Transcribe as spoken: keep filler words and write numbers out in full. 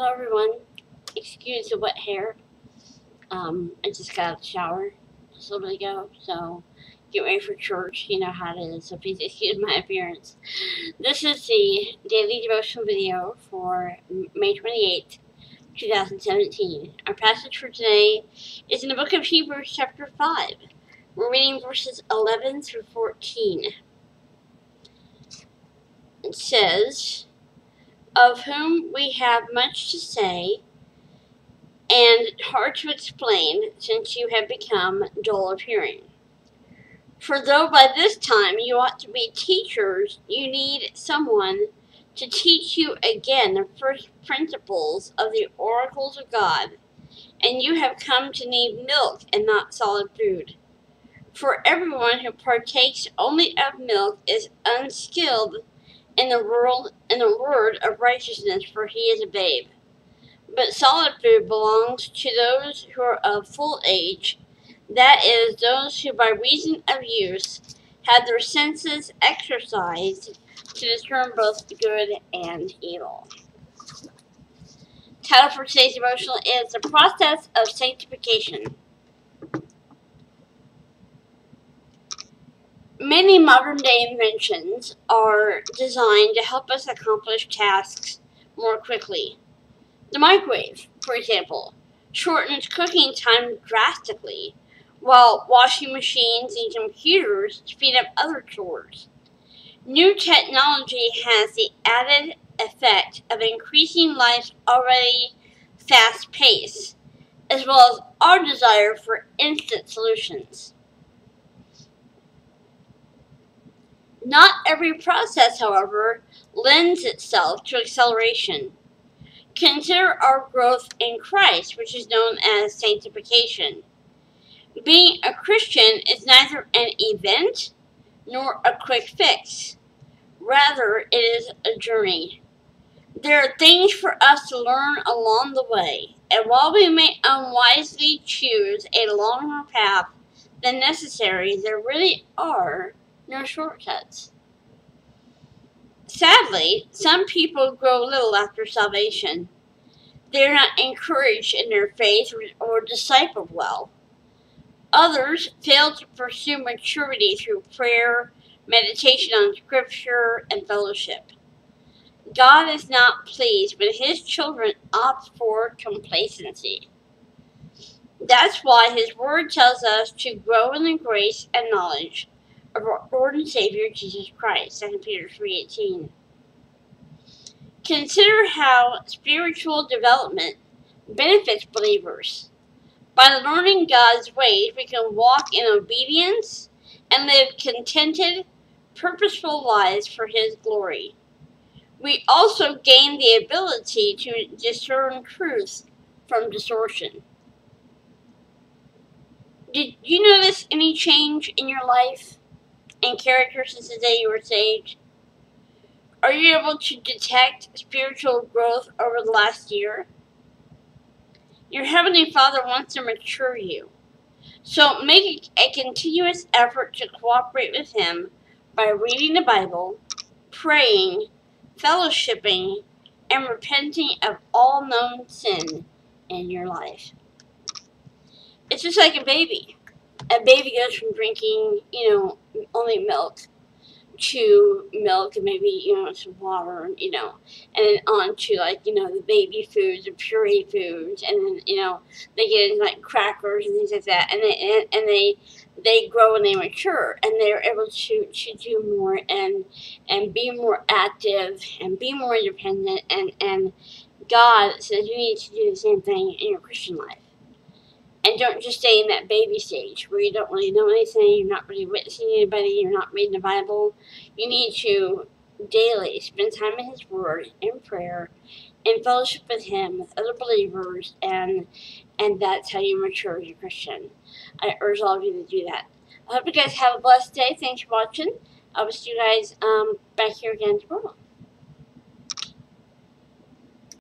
Hello everyone, excuse the wet hair, um, I just got out of the shower just a little bit ago, so get ready for church, you know how it is, so please excuse my appearance. This is the daily devotional video for May twenty-eighth, two thousand seventeen. Our passage for today is in the book of Hebrews chapter five. We're reading verses eleven through fourteen. It says, "Of whom we have much to say, and hard to explain, since you have become dull of hearing. For though by this time you ought to be teachers, you need someone to teach you again the first principles of the oracles of God, and you have come to need milk and not solid food. For everyone who partakes only of milk is unskilled in the world, in the word of righteousness, for he is a babe. But solid food belongs to those who are of full age, that is, those who by reason of use have their senses exercised to discern both good and evil." Title for today's devotional is The Process of Sanctification. Many modern-day inventions are designed to help us accomplish tasks more quickly. The microwave, for example, shortens cooking time drastically, while washing machines and computers speed up other chores. New technology has the added effect of increasing life's already fast pace, as well as our desire for instant solutions. Not every process, however, lends itself to acceleration. Consider our growth in Christ, which is known as sanctification. Being a Christian is neither an event nor a quick fix. Rather, it is a journey. There are things for us to learn along the way, and while we may unwisely choose a longer path than necessary, there really are no shortcuts. Sadly, some people grow little after salvation. They are not encouraged in their faith or discipled well. Others fail to pursue maturity through prayer, meditation on Scripture, and fellowship. God is not pleased when His children opt for complacency. That's why His Word tells us to grow in the grace and knowledge of our Lord and Savior Jesus Christ, Second Peter three eighteen. Consider how spiritual development benefits believers. By learning God's ways, we can walk in obedience and live contented, purposeful lives for His glory. We also gain the ability to discern truth from distortion. Did you notice any change in your life and character since the day you were saved? Are you able to detect spiritual growth over the last year? Your Heavenly Father wants to mature you, so make a continuous effort to cooperate with Him by reading the Bible, praying, fellowshipping, and repenting of all known sin in your life. It's just like a baby. A baby goes from drinking, you know, only milk to milk and maybe, you know, some water, you know, and then on to, like, you know, the baby foods, the puree foods, and then, you know, they get into, like, crackers and things like that, and they, and, and they, they grow and they mature, and they're able to, to do more and, and be more active and be more independent, and, and God says you need to do the same thing in your Christian life. And don't just stay in that baby stage where you don't really know anything, you're not really witnessing anybody, you're not reading the Bible. You need to daily spend time in His Word, in prayer, in fellowship with Him, with other believers, and and that's how you mature as a Christian. I urge all of you to do that. I hope you guys have a blessed day. Thanks for watching. I will see you guys um, back here again tomorrow.